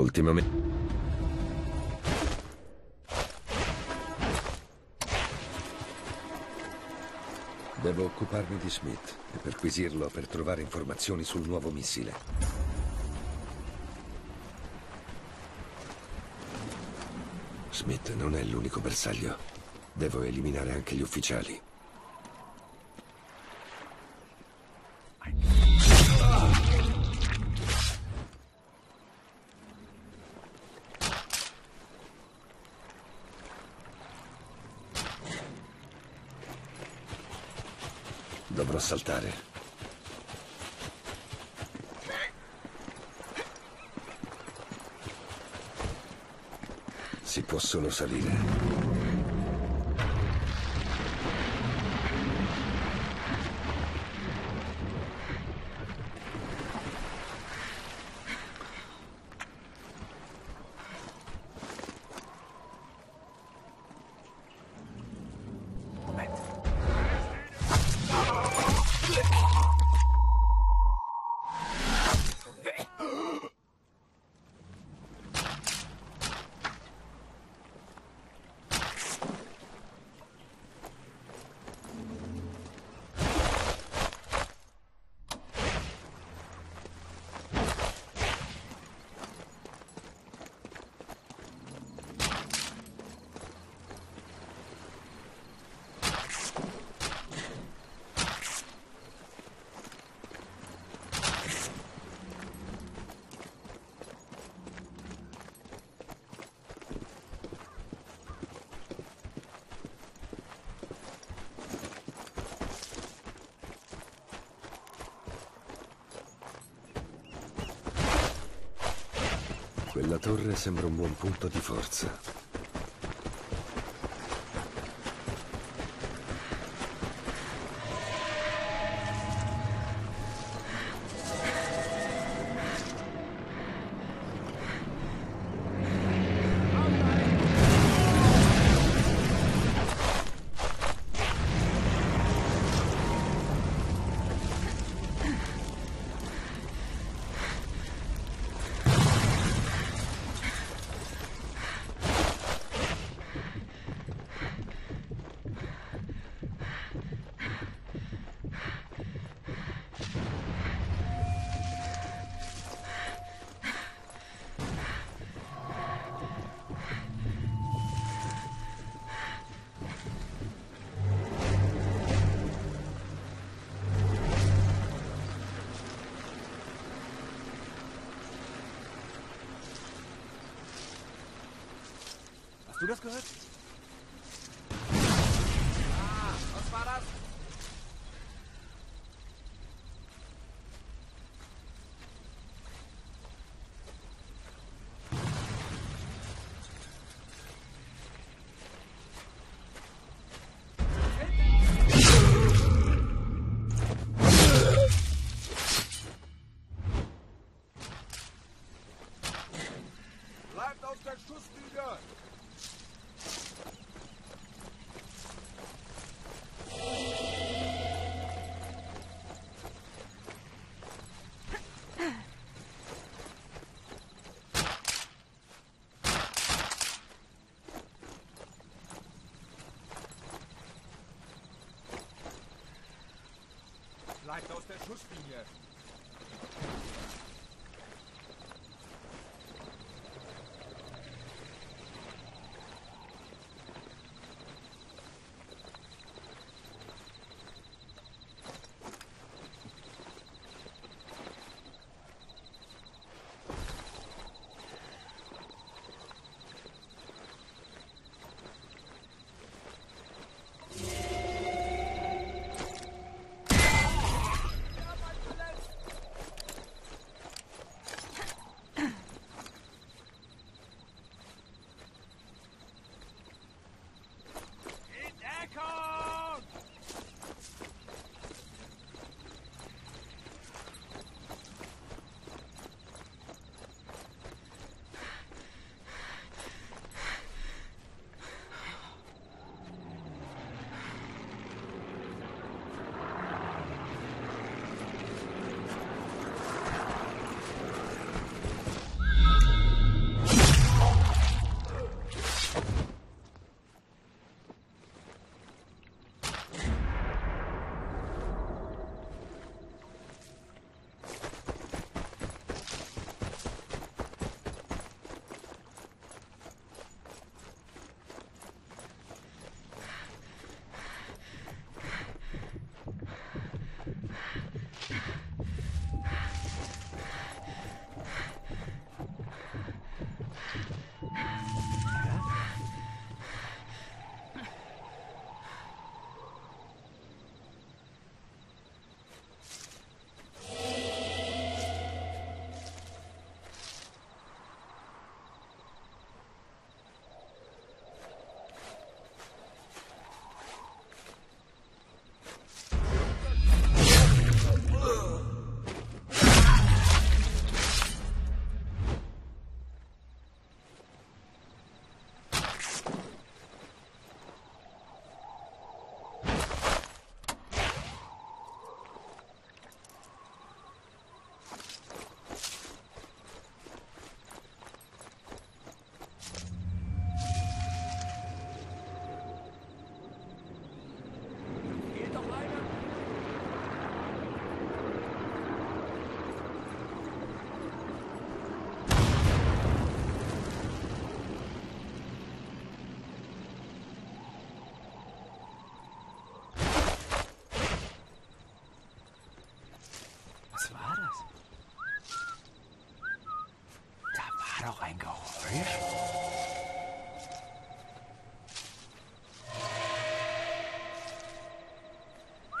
Ultimamente... Devo occuparmi di Schmidt e perquisirlo per trovare informazioni sul nuovo missile. Schmidt non è l'unico bersaglio. Devo eliminare anche gli ufficiali. Dovrò saltare. Si può solo salire. Quella torre sembra un buon punto di forza. Hast du das gehört? Ah, was war das? Bleibt auf der Schusslinie! Bleibt aus der Schusslinie.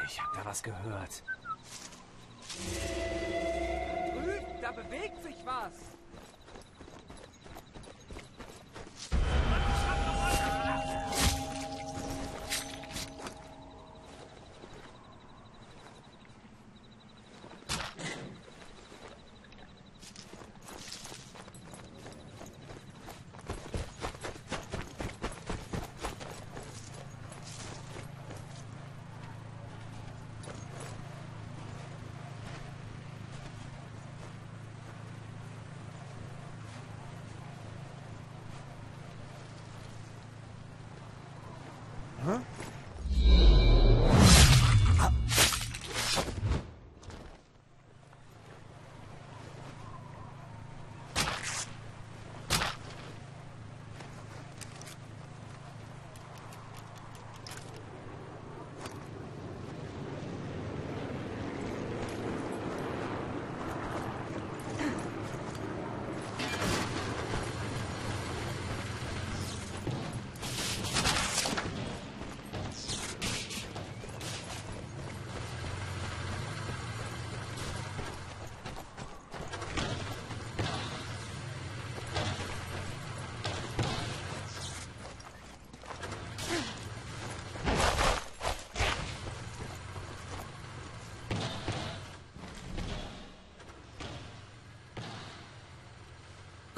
Ich hab da was gehört. Drüben, da bewegt sich was.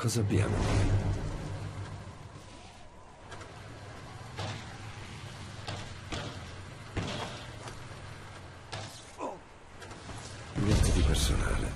Großer Berg. Niente di personale.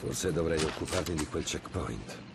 Forse dovrei occuparmi di quel checkpoint.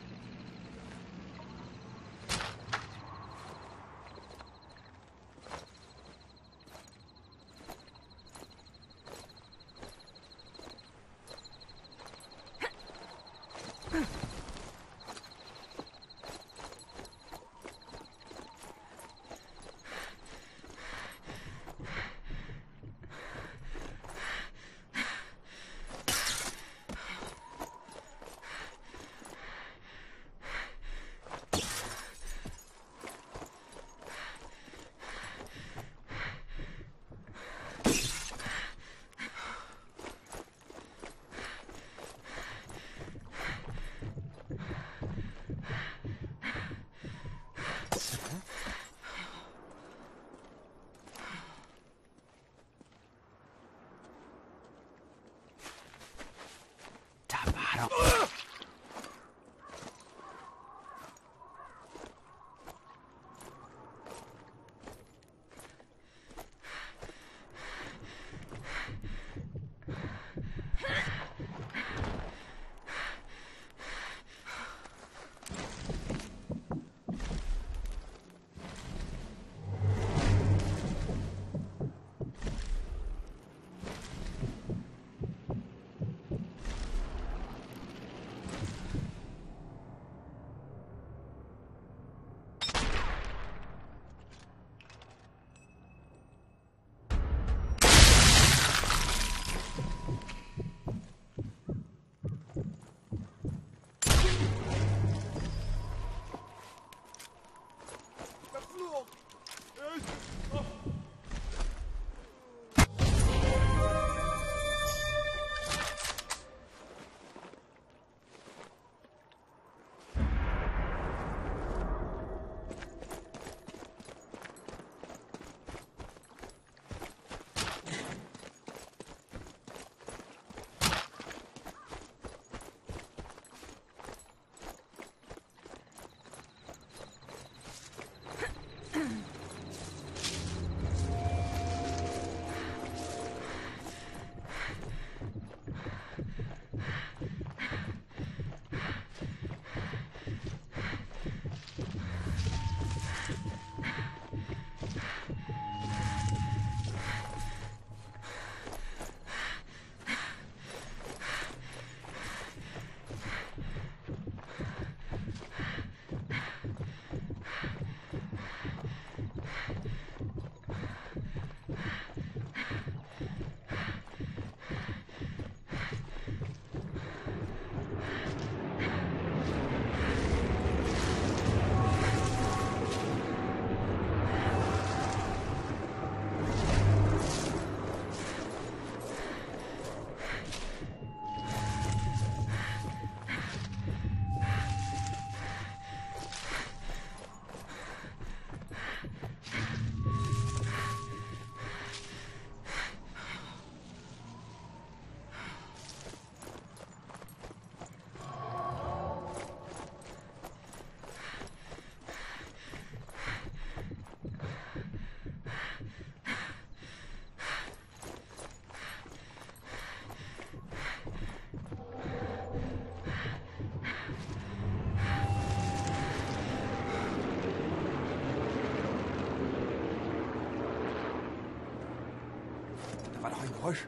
War doch ein Geräusch.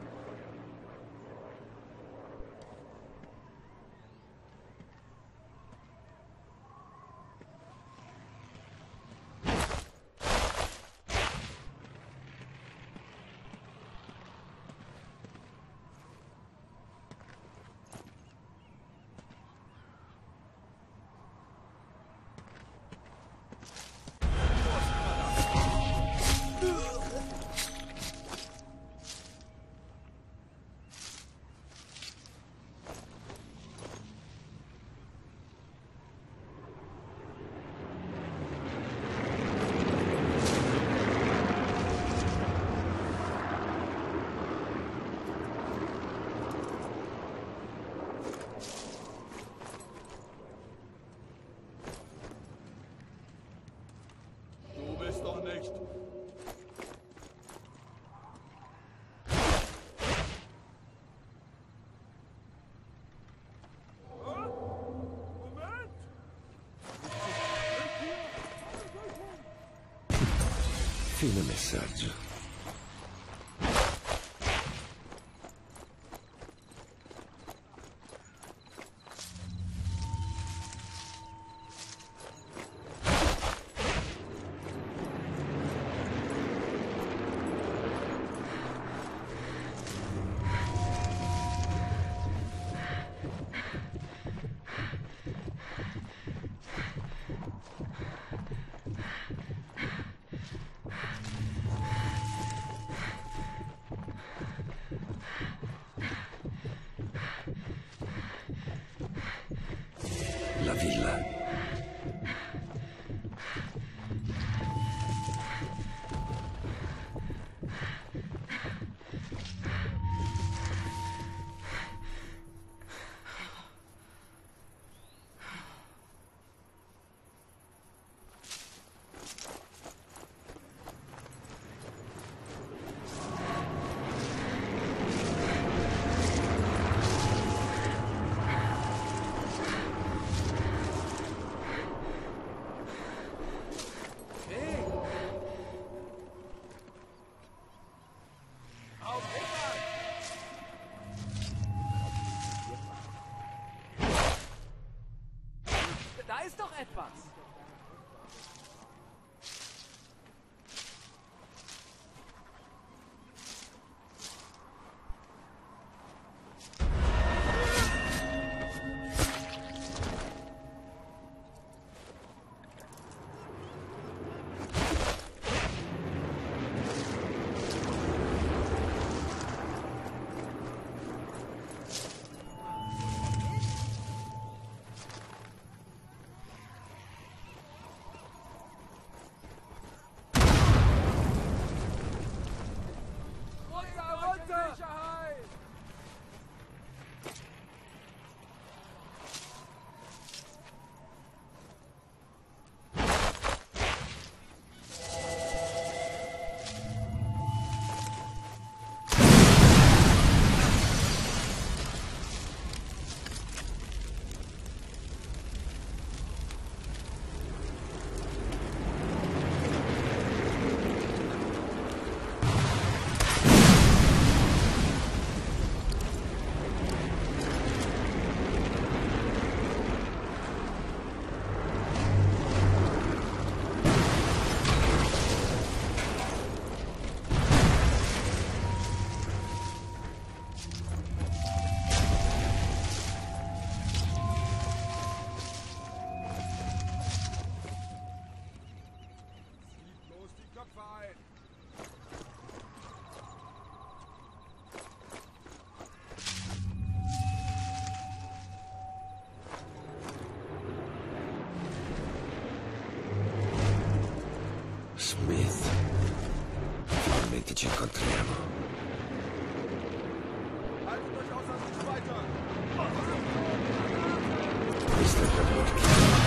Fine messaggio. Ist doch etwas. Schmidt, finalmente ci incontriamo. Haltet euch außer sich weiter! Questo è per l'orchidea.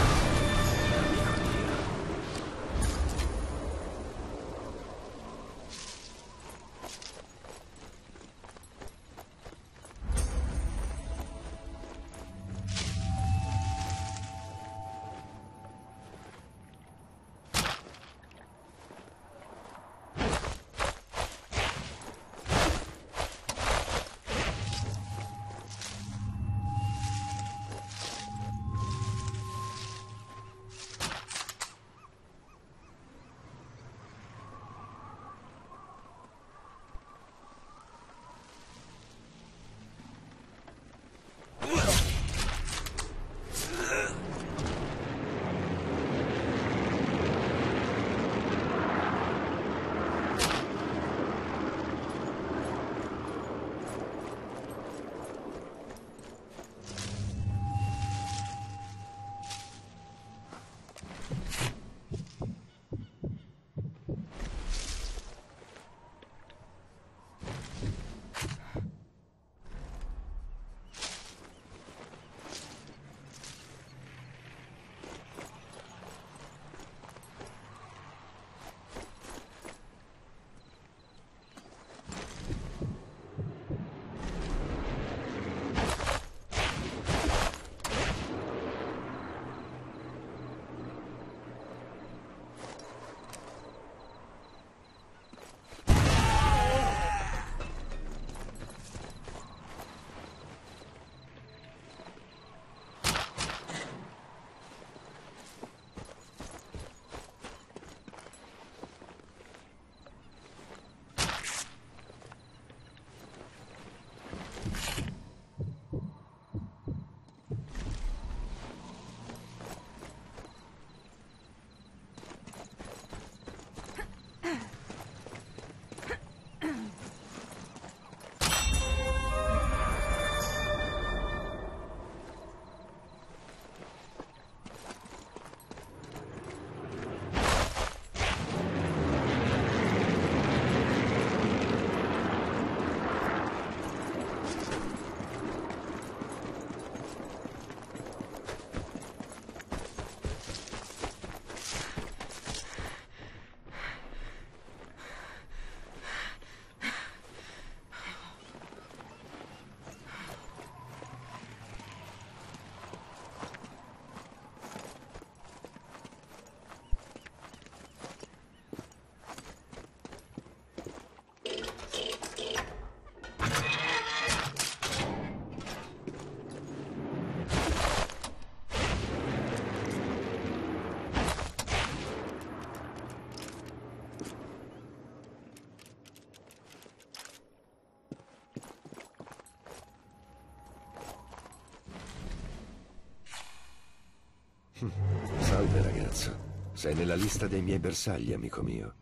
Salve ragazza, sei nella lista dei miei bersagli, amico mio.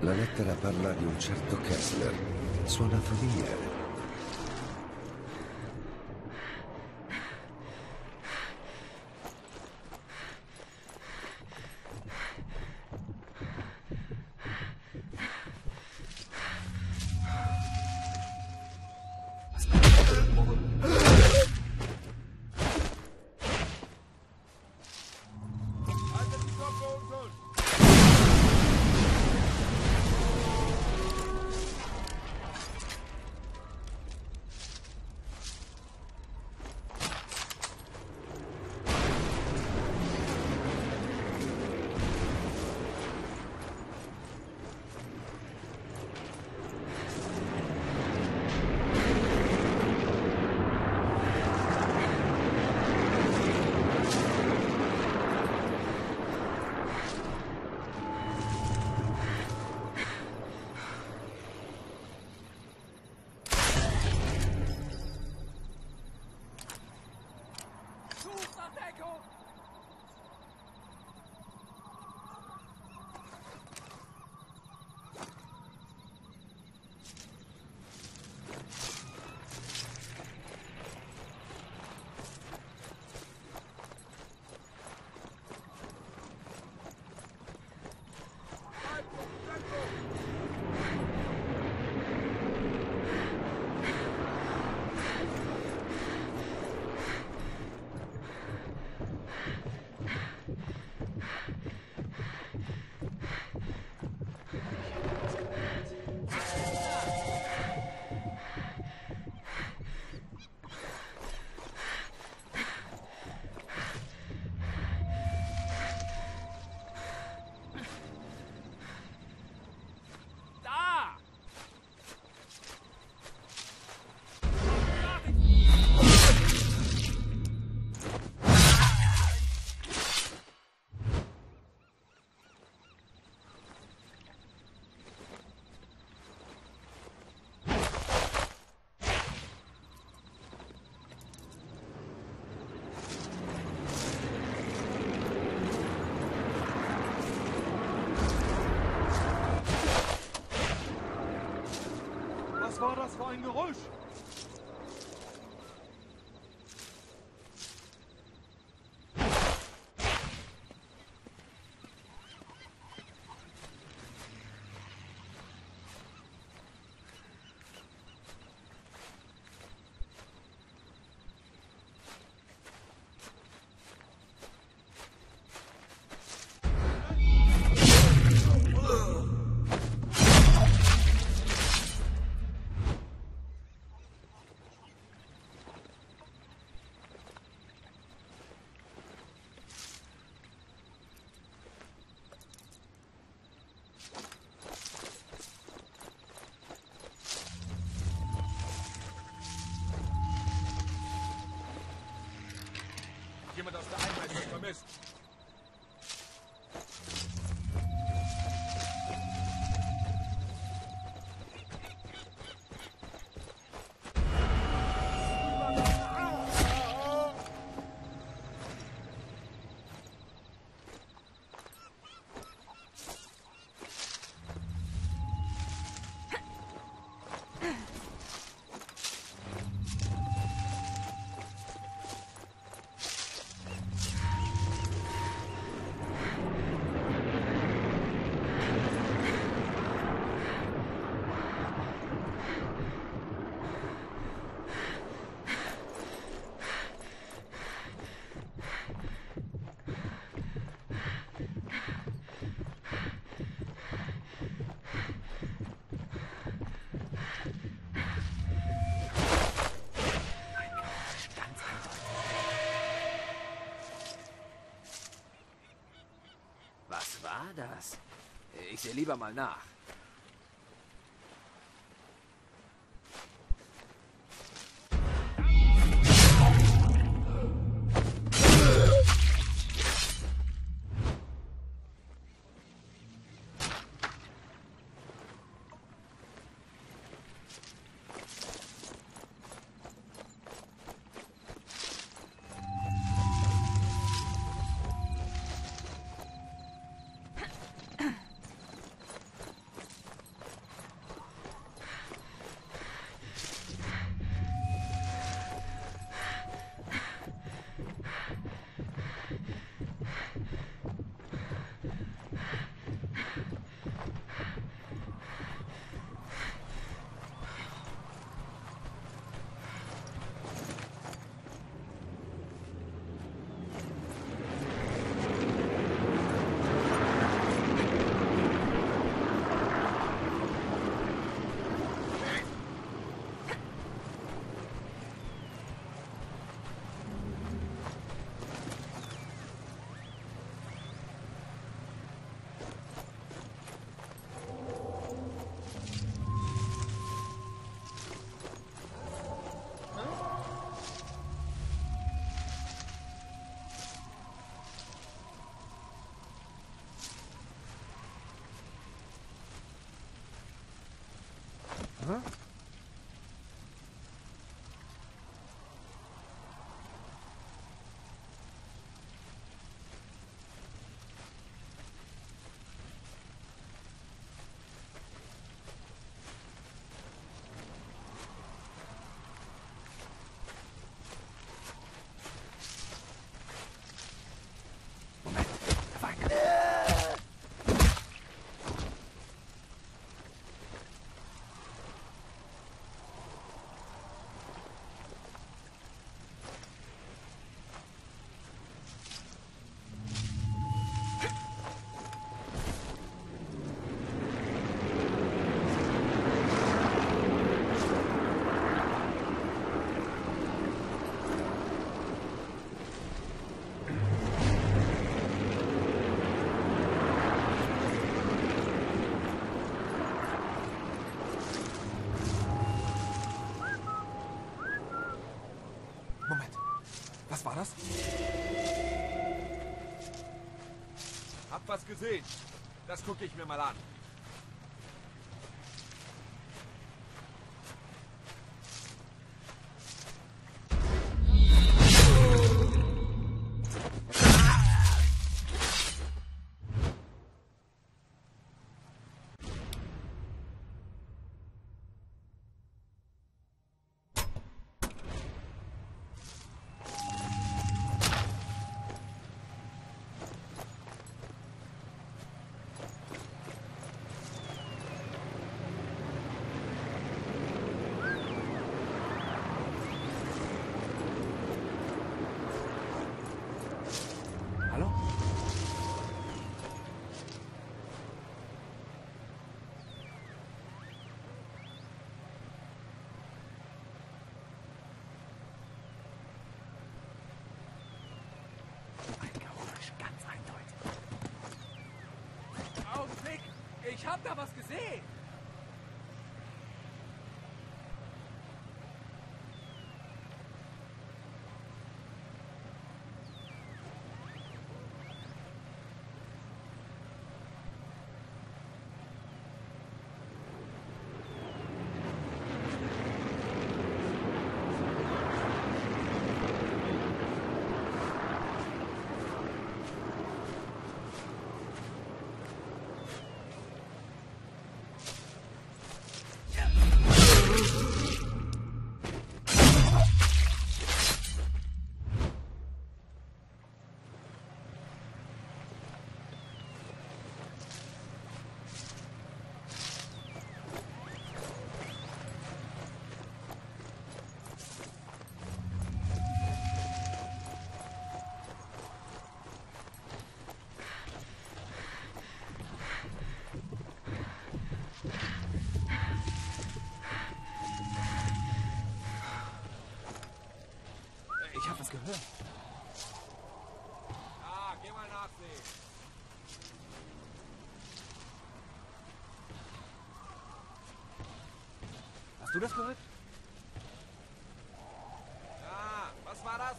La lettera parla di un certo Kessler. Suona familiare. Was war das für ein Geräusch? Jemand aus der Einheit wird vermisst. war das? Ich sehe lieber mal nach. Huh? Was war das? Hab was gesehen. Das gucke ich mir mal an. Ich hab da was gesehen! Ah, geh mal nachsehen. Hast du das gehört? Ah, was war das?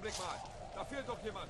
Blick mal, da fehlt doch jemand.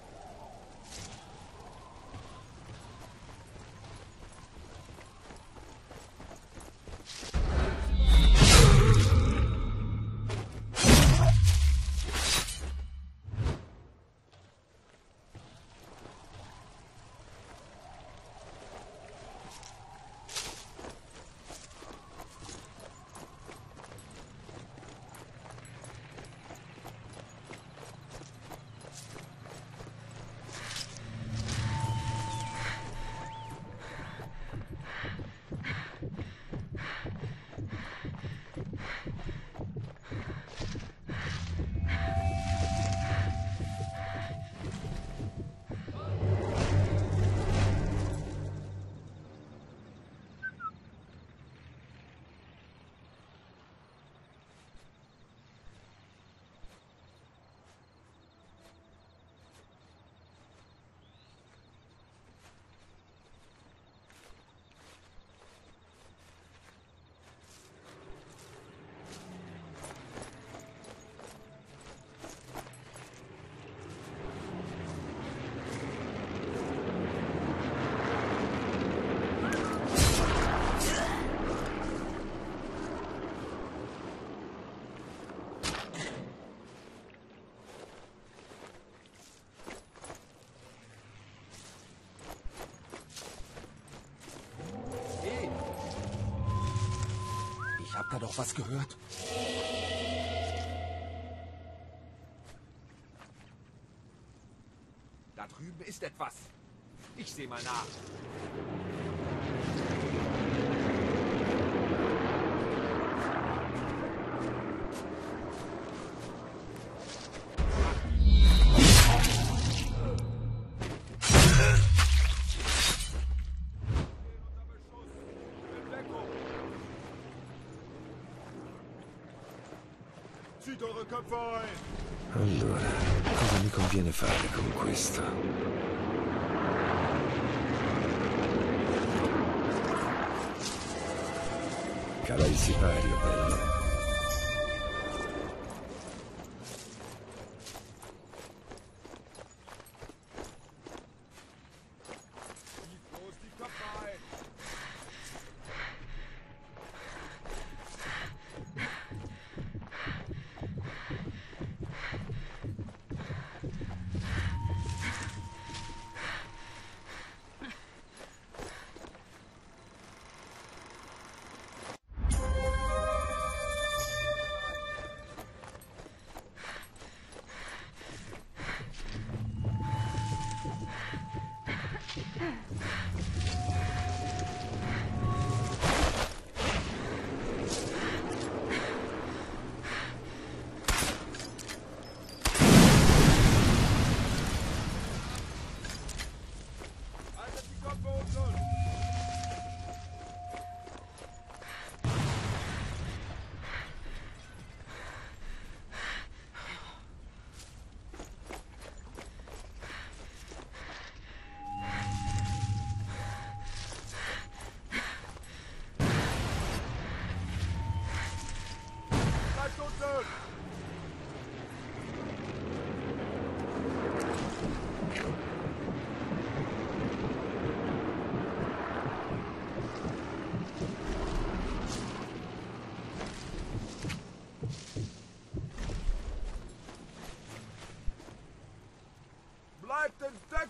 Ich hab da doch was gehört. Da drüben ist etwas. Ich seh mal nach. Allora, cosa mi conviene fare con questo? Cala il sipario, bello.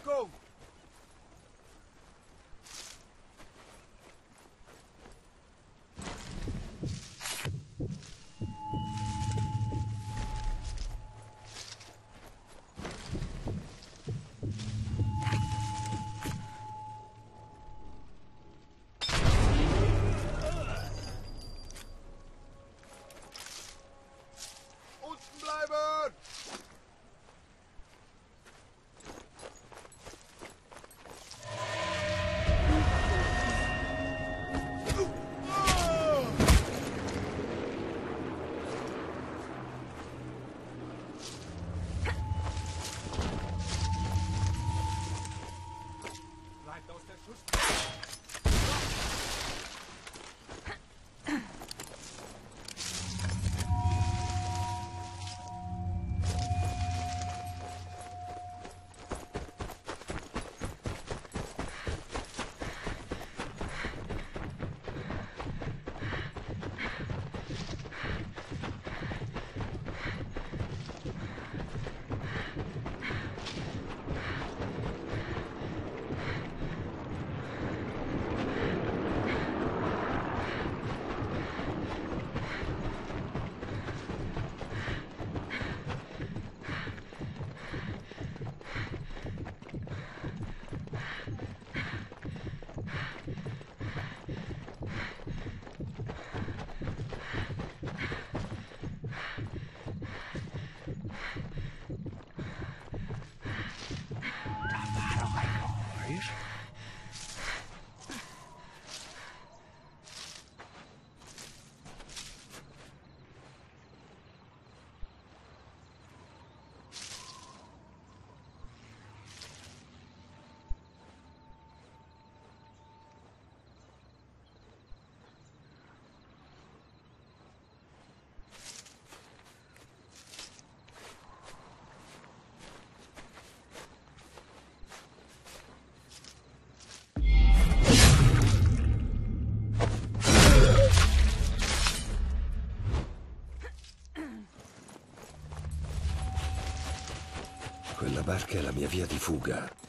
Go! barca è la mia via di fuga.